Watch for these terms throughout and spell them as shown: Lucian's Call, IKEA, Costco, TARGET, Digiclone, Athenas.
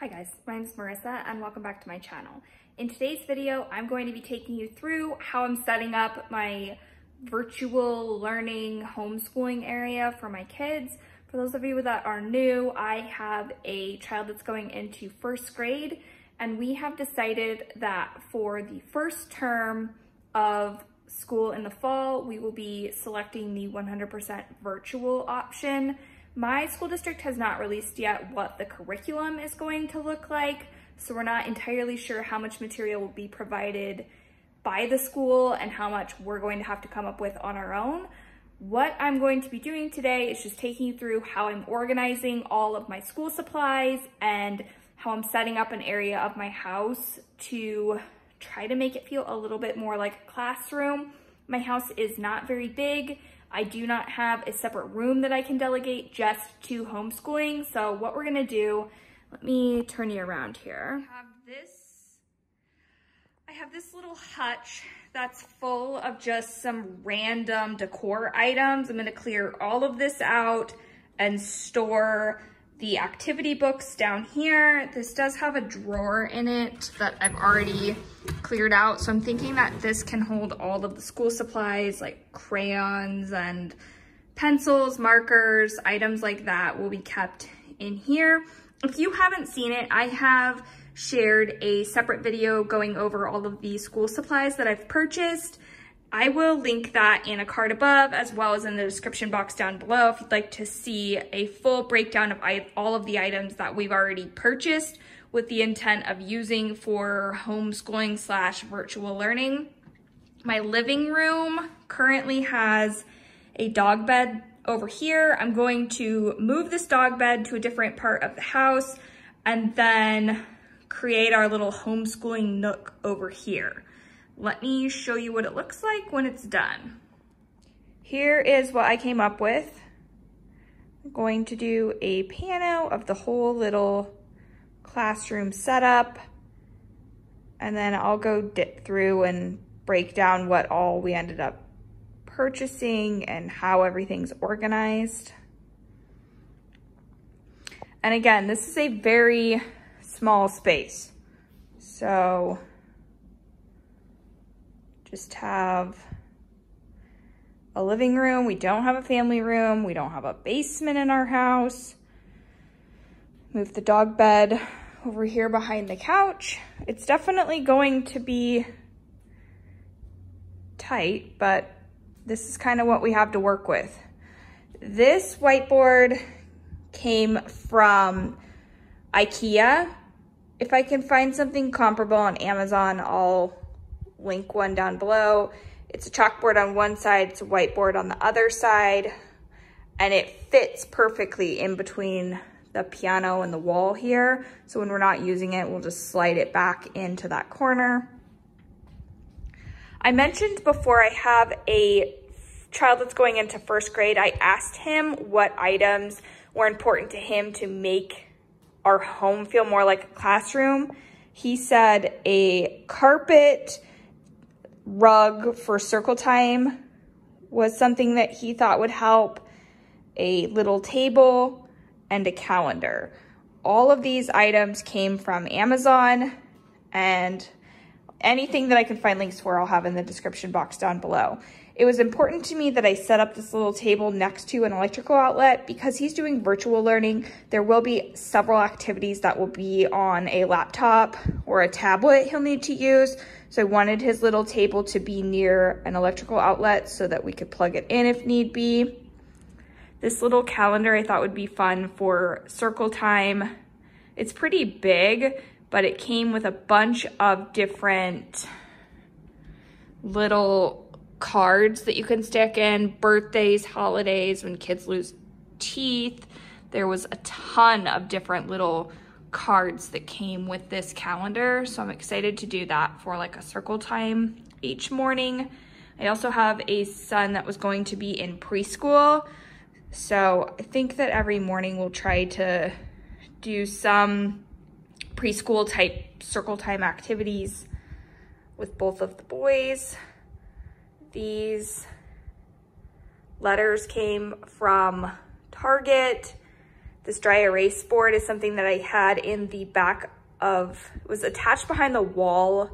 Hi guys, my name is Marissa and welcome back to my channel. In today's video, I'm going to be taking you through how I'm setting up my virtual learning homeschooling area for my kids. For those of you that are new, I have a child that's going into first grade and we have decided that for the first term of school in the fall, we will be selecting the 100% virtual option. My school district has not released yet what the curriculum is going to look like, so we're not entirely sure how much material will be provided by the school and how much we're going to have to come up with on our own. What I'm going to be doing today is just taking you through how I'm organizing all of my school supplies and how I'm setting up an area of my house to try to make it feel a little bit more like a classroom. My house is not very big. I do not have a separate room that I can delegate just to homeschooling. So what we're gonna do, let me turn you around here. I have this little hutch that's full of just some random decor items. I'm gonna clear all of this out and store the activity books down here. This does have a drawer in it that I've already cleared out. So I'm thinking that this can hold all of the school supplies like crayons and pencils, markers, items like that will be kept in here. If you haven't seen it, I have shared a separate video going over all of the school supplies that I've purchased. I will link that in a card above as well as in the description box down below if you'd like to see a full breakdown of all of the items that we've already purchased with the intent of using for homeschooling / virtual learning. My living room currently has a dog bed over here. I'm going to move this dog bed to a different part of the house and then create our little homeschooling nook over here. Let me show you what it looks like when it's done. Here is what I came up with. I'm going to do a pano of the whole little classroom setup, and then I'll go dip through and break down what all we ended up purchasing and how everything's organized. And again, this is a very small space, so just have a living room. We don't have a family room. We don't have a basement in our house. Move the dog bed over here behind the couch. It's definitely going to be tight, but this is kind of what we have to work with. This whiteboard came from IKEA. If I can find something comparable on Amazon, I'll link one down below. It's a chalkboard on one side, it's a whiteboard on the other side, and it fits perfectly in between the piano and the wall here. So when we're not using it, we'll just slide it back into that corner. I mentioned before I have a child that's going into first grade. I asked him what items were important to him to make our home feel more like a classroom. He said a carpet, rug for circle time was something that he thought would help, a little table, and a calendar. All of these items came from Amazon, and anything that I can find links for, I'll have in the description box down below. It was important to me that I set up this little table next to an electrical outlet because he's doing virtual learning. There will be several activities that will be on a laptop or a tablet he'll need to use. So I wanted his little table to be near an electrical outlet so that we could plug it in if need be. This little calendar I thought would be fun for circle time. It's pretty big, but it came with a bunch of different little cards that you can stick in, birthdays, holidays, when kids lose teeth. There was a ton of different little cards that came with this calendar, so I'm excited to do that for like a circle time each morning. I also have a son that was going to be in preschool, so I think that every morning we'll try to do some preschool type circle time activities with both of the boys. These letters came from Target. This dry erase board is something that I had in the back of, it was attached behind the wall,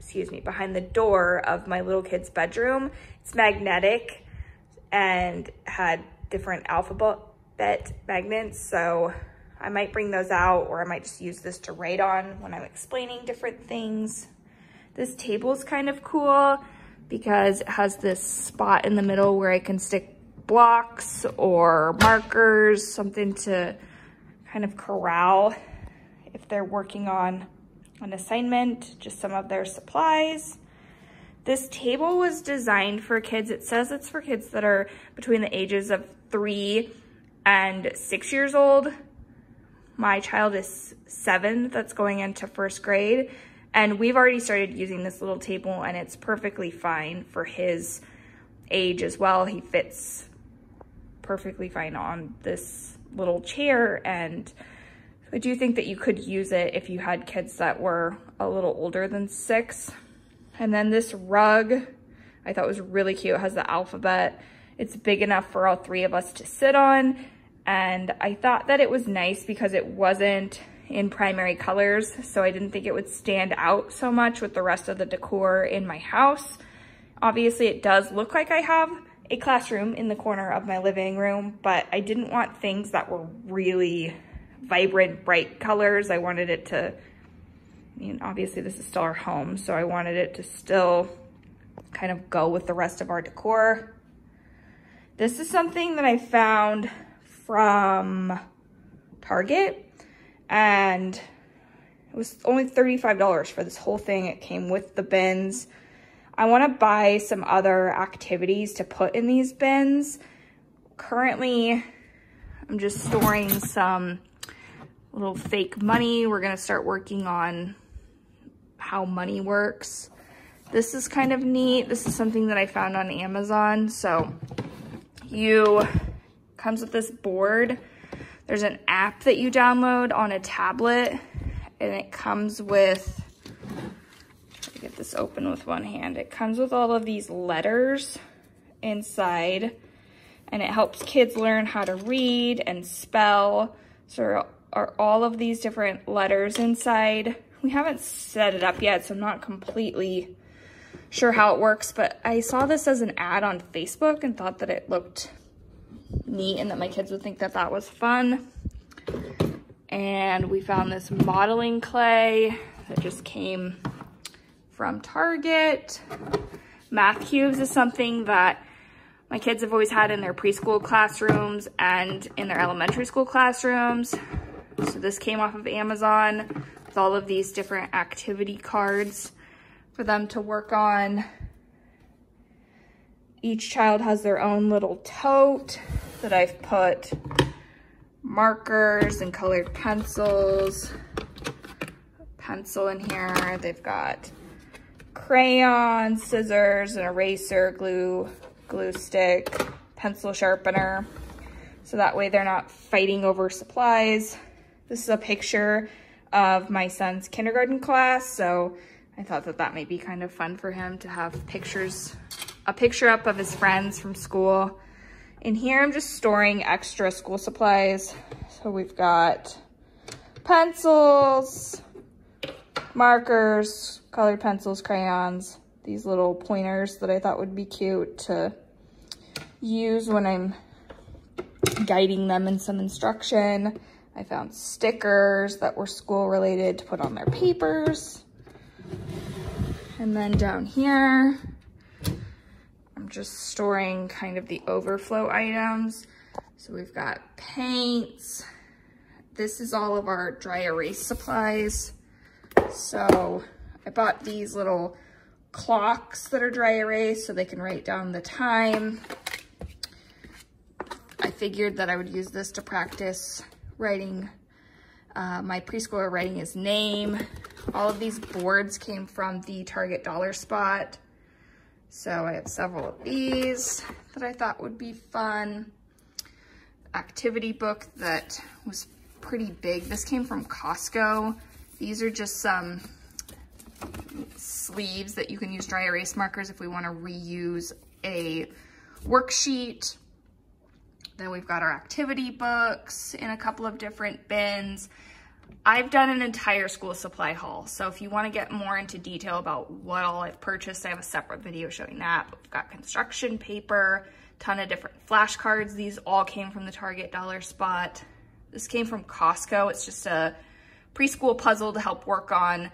excuse me, behind the door of my little kid's bedroom. It's magnetic and had different alphabet magnets, so I might bring those out, or I might just use this to write on when I'm explaining different things. This table's kind of cool because it has this spot in the middle where I can stick blocks or markers, something to kind of corral if they're working on an assignment, just some of their supplies. This table was designed for kids. It says it's for kids that are between the ages of 3 and 6 years old. My child is 7, that's going into 1st grade, and we've already started using this little table, and it's perfectly fine for his age as well. He fits perfectly fine on this little chair, and I do think that you could use it if you had kids that were a little older than 6. And then this rug I thought was really cute. It has the alphabet. It's big enough for all 3 of us to sit on. And I thought that it was nice because it wasn't in primary colors, so I didn't think it would stand out so much with the rest of the decor in my house. Obviously, it does look like I have a classroom in the corner of my living room, but I didn't want things that were really vibrant, bright colors. I wanted it to, I mean, obviously this is still our home, so I wanted it to still kind of go with the rest of our decor. This is something that I found from Target, and it was only $35 for this whole thing. It came with the bins. I want to buy some other activities to put in these bins. Currently, I'm just storing some little fake money. We're going to start working on how money works. This is kind of neat. This is something that I found on Amazon. So comes with this board. There's an app that you download on a tablet, and it comes with, let me get this open with one hand. It comes with all of these letters inside, and it helps kids learn how to read and spell. So there are all of these different letters inside. We haven't set it up yet, so I'm not completely sure how it works, but I saw this as an ad on Facebook and thought that it looked neat and that my kids would think that that was fun. And we found this modeling clay that just came from Target. Math cubes is something that my kids have always had in their preschool classrooms and in their elementary school classrooms. So this came off of Amazon with all of these different activity cards for them to work on. Each child has their own little tote that I've put markers and colored pencils, pencil in here. They've got crayons, scissors, an eraser, glue stick, pencil sharpener. So that way they're not fighting over supplies. This is a picture of my son's kindergarten class. So I thought that that might be kind of fun for him to have pictures, a picture up of his friends from school. In here, I'm just storing extra school supplies. So we've got pencils, markers, colored pencils, crayons, these little pointers that I thought would be cute to use when I'm guiding them in some instruction. I found stickers that were school related to put on their papers. And then down here, I'm just storing kind of the overflow items. So we've got paints. This is all of our dry erase supplies. So I bought these little clocks that are dry erase so they can write down the time. I figured that I would use this to practice writing. My preschooler writing his name. All of these boards came from the Target Dollar Spot. So I have several of these that I thought would be fun. Activity book that was pretty big. This came from Costco. These are just some sleeves that you can use dry erase markers if we want to reuse a worksheet. Then we've got our activity books in a couple of different bins. I've done an entire school supply haul, so if you want to get more into detail about what all I've purchased, I have a separate video showing that. But we've got construction paper, ton of different flashcards. These all came from the Target dollar spot. This came from Costco. It's just a preschool puzzle to help work on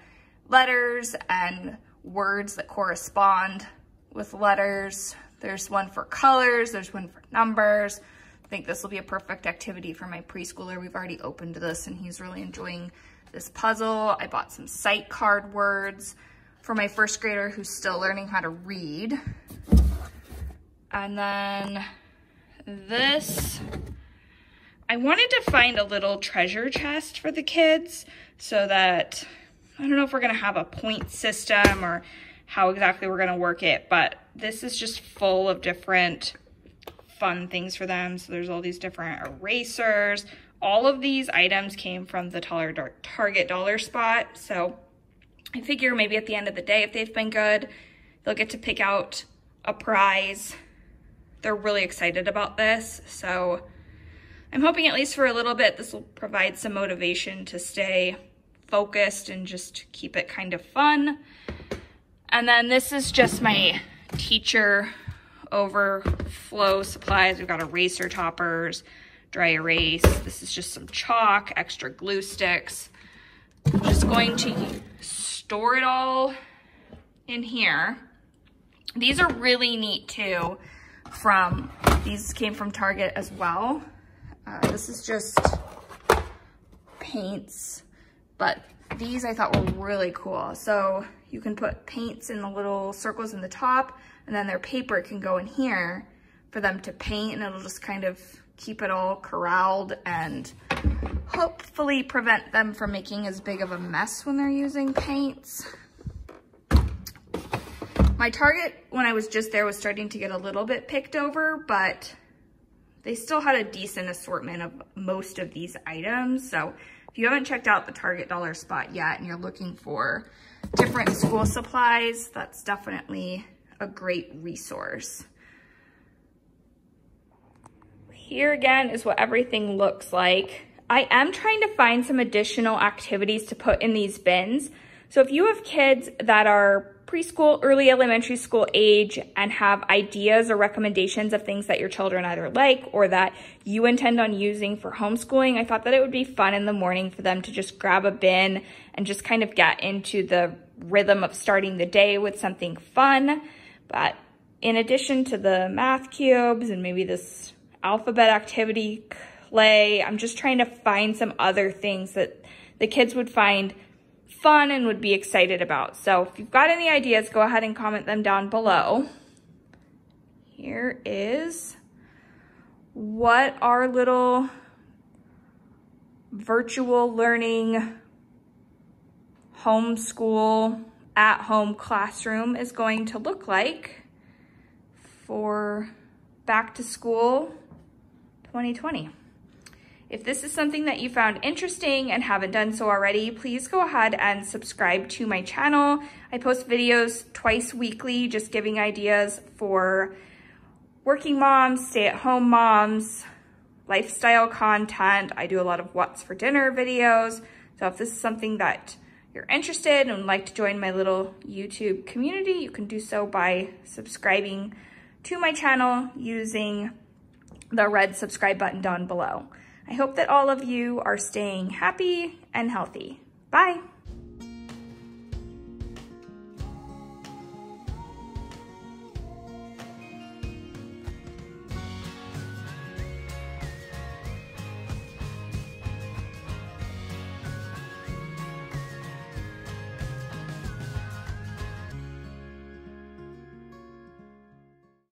letters and words that correspond with letters. There's one for colors, there's one for numbers. I think this will be a perfect activity for my preschooler. We've already opened this and he's really enjoying this puzzle. I bought some sight card words for my first grader who's still learning how to read. And then this, I wanted to find a little treasure chest for the kids so that, I don't know if we're gonna have a point system or how exactly we're gonna work it, but this is just full of different fun things for them. So there's all these different erasers. All of these items came from the Target dollar spot. So I figure maybe at the end of the day, if they've been good, they'll get to pick out a prize. They're really excited about this. So I'm hoping at least for a little bit, this will provide some motivation to stay focused and just keep it kind of fun. And then this is just my teacher overflow supplies. We've got eraser toppers, dry erase. This is just some chalk, extra glue sticks. I'm just going to store it all in here. These are really neat too. These came from Target as well. This is just paints, but these I thought were really cool. So you can put paints in the little circles in the top, and then their paper can go in here for them to paint, and it'll just kind of keep it all corralled and hopefully prevent them from making as big of a mess when they're using paints. My Target, when I was just there, was starting to get a little bit picked over, but they still had a decent assortment of most of these items. So if you haven't checked out the Target dollar spot yet and you're looking for different school supplies, that's definitely a great resource. Here again is what everything looks like. I am trying to find some additional activities to put in these bins. So if you have kids that are preschool, early elementary school age, and have ideas or recommendations of things that your children either like or that you intend on using for homeschooling, I thought that it would be fun in the morning for them to just grab a bin and just kind of get into the rhythm of starting the day with something fun. But in addition to the math cubes and maybe this alphabet activity clay, I'm just trying to find some other things that the kids would find fun and would be excited about. So if you've got any ideas, go ahead and comment them down below. Here is what our little virtual learning homeschool at-home classroom is going to look like for back to school 2020. If this is something that you found interesting and haven't done so already, please go ahead and subscribe to my channel. I post videos twice weekly, just giving ideas for working moms, stay-at-home moms, lifestyle content. I do a lot of what's for dinner videos. So if this is something that you're interested and would like to join my little YouTube community, you can do so by subscribing to my channel using the red subscribe button down below. I hope that all of you are staying happy and healthy. Bye.